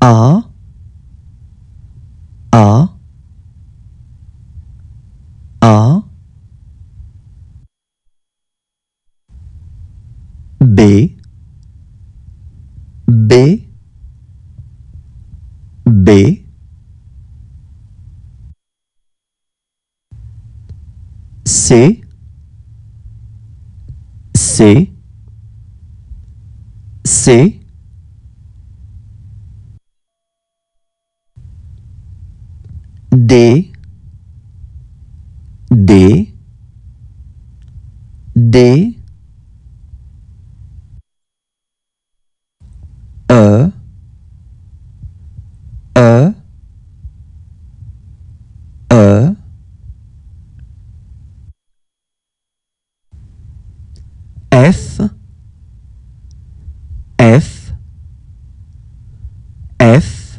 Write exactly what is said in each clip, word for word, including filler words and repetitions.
A, A, A, B, B, B, C, C, C, D, D, D, E, E, E, F, F, F,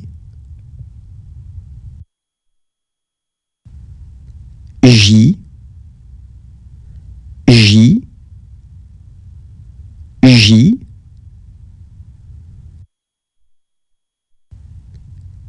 J, J, J,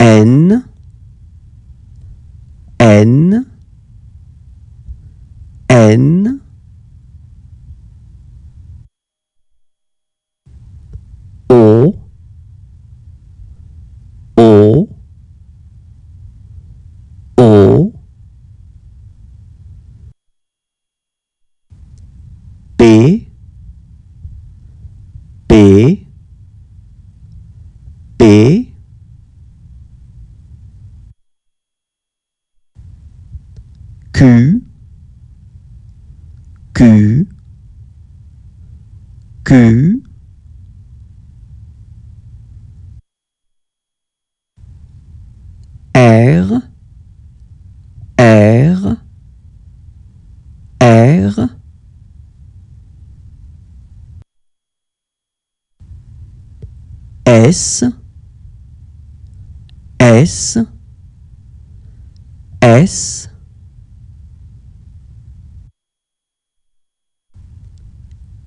N, N, N, O, O, O, P, P, P, Q, Q, Q, R, R, R, S, S, S,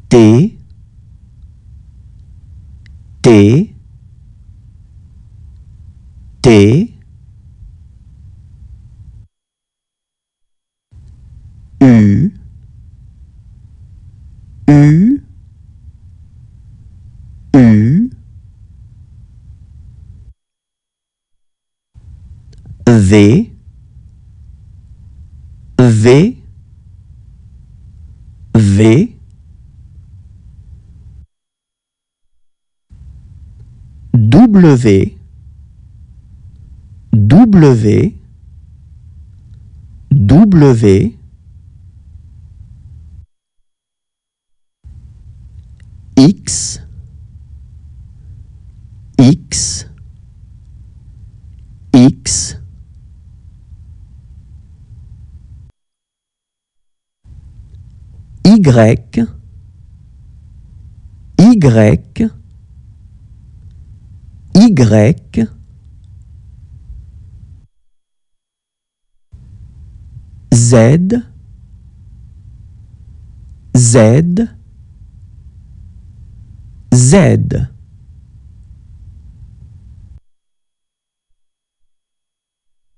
T, T, T, U, U, U, V, V, V, W, W, W, X, X, X, Y, Y, Y, Z, Z, Z.